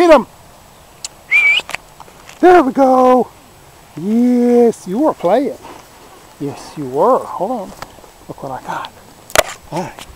Get him! There we go! Yes, you were playing. Yes, you were. Hold on. Look what I got. All right.